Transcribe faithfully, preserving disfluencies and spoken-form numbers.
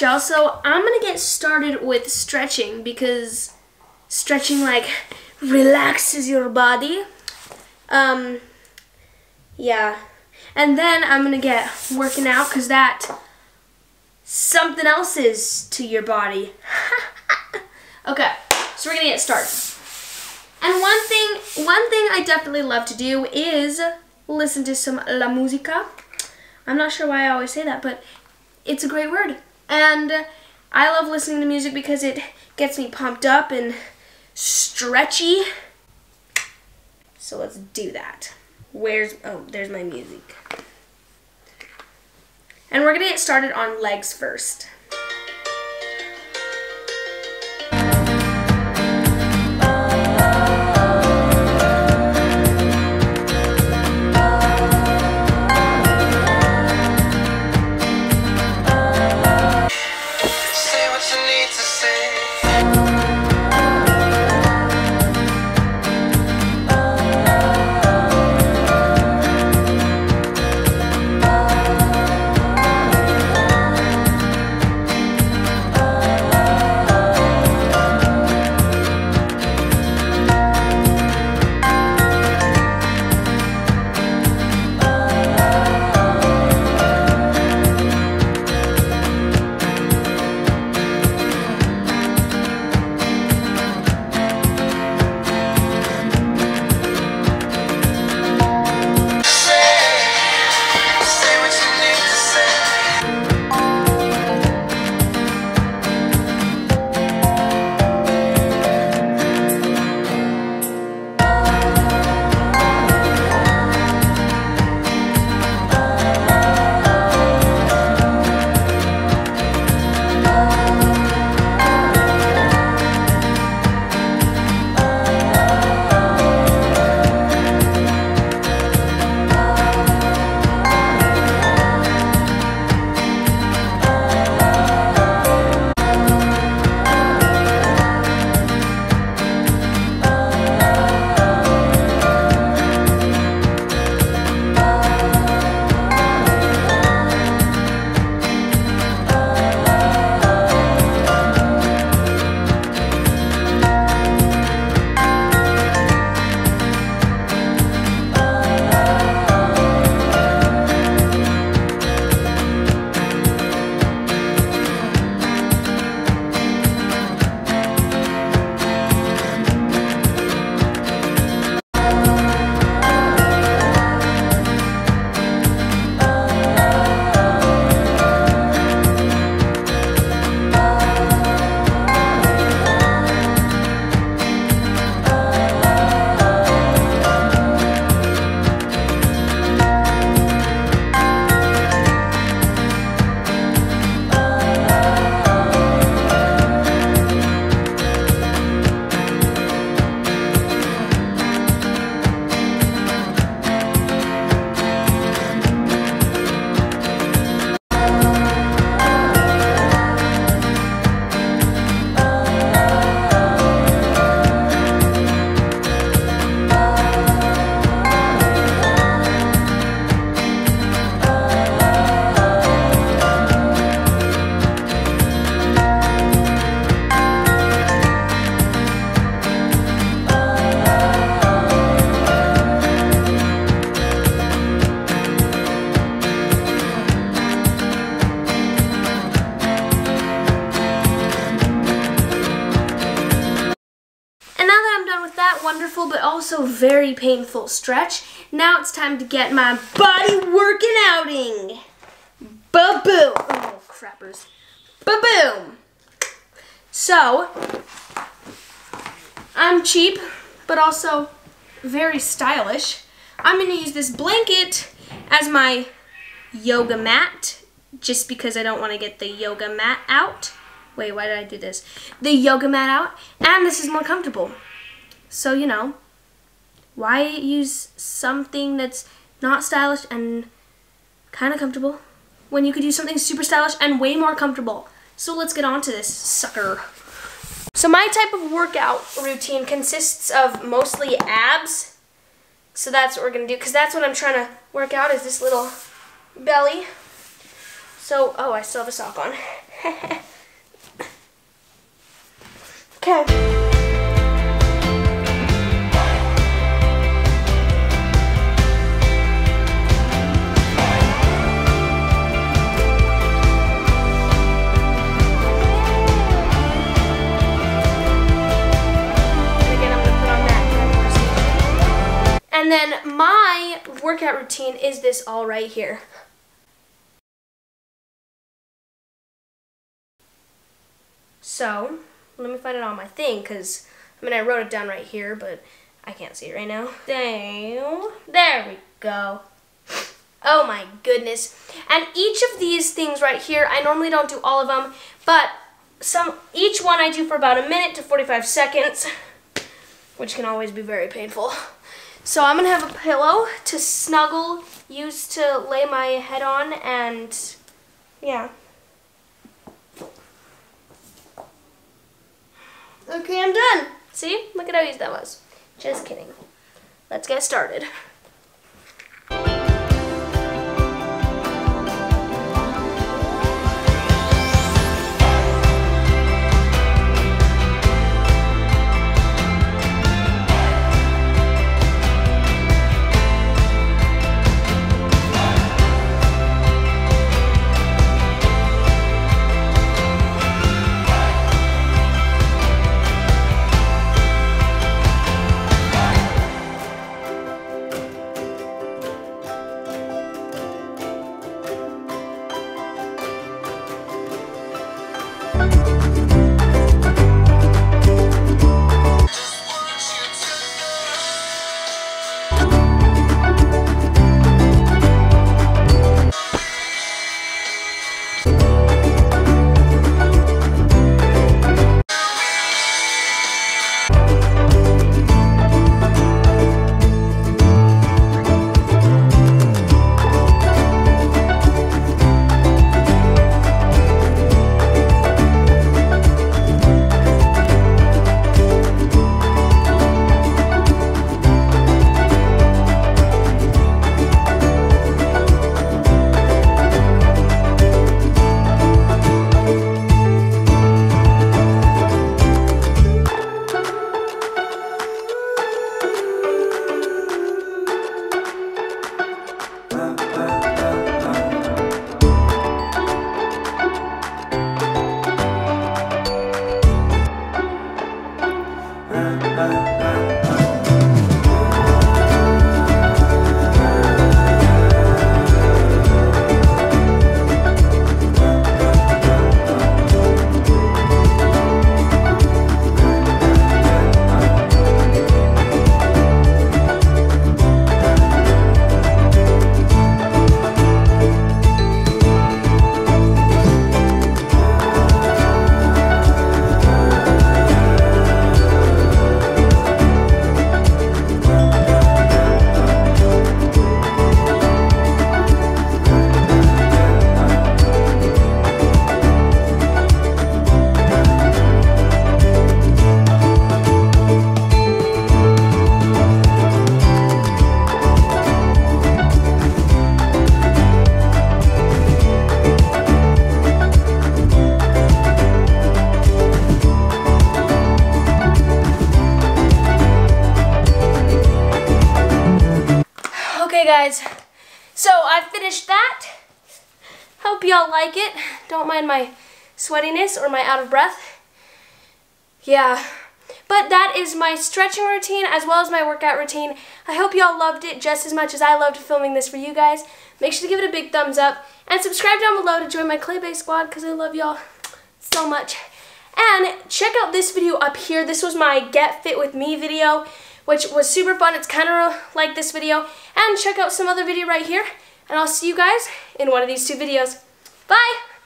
much, y'all. So I'm gonna get started with stretching, because stretching like relaxes your body. Um, yeah. And then I'm gonna get working out, because that something else is to your body. Okay, so we're gonna get started. And one thing, one thing I definitely love to do is listen to some la música. I'm not sure why I always say that, but it's a great word. And I love listening to music because it gets me pumped up and stretchy. So let's do that. Where's, oh, there's my music. And we're gonna get started on legs first. Wonderful but also very painful stretch. Now it's time to get my body working outing. Ba-boom. Oh, crappers. Ba-boom. So, I'm cheap but also very stylish. I'm going to use this blanket as my yoga mat just because I don't want to get the yoga mat out. Wait, why did I do this? The yoga mat out, and this is more comfortable. So, you know, why use something that's not stylish and kind of comfortable when you could use something super stylish and way more comfortable? So let's get on to this sucker. So my type of workout routine consists of mostly abs. So that's what we're going to do, because that's what I'm trying to work out, is this little belly. So, oh, I still have a sock on. Okay. And then my workout routine is this all right here. So, let me find it on my thing, because, I mean, I wrote it down right here, but I can't see it right now. Damn. There we go. Oh my goodness. And each of these things right here, I normally don't do all of them, but some each one I do for about a minute to forty-five seconds, which can always be very painful. So I'm gonna have a pillow to snuggle, use to lay my head on, and yeah. Okay, I'm done. See? Look at how easy that was. Just kidding. Let's get started. Guys, so I finished that. Hope y'all like it. Don't mind my sweatiness or my out of breath. Yeah, but that is my stretching routine as well as my workout routine. I hope y'all loved it just as much as I loved filming this for you guys. Make sure to give it a big thumbs up and subscribe down below to join my Claybase squad because I love y'all so much. And check out this video up here. This was my Get Fit With Me video, which was super fun. It's kind of like this video. And check out some other video right here. And I'll see you guys in one of these two videos. Bye!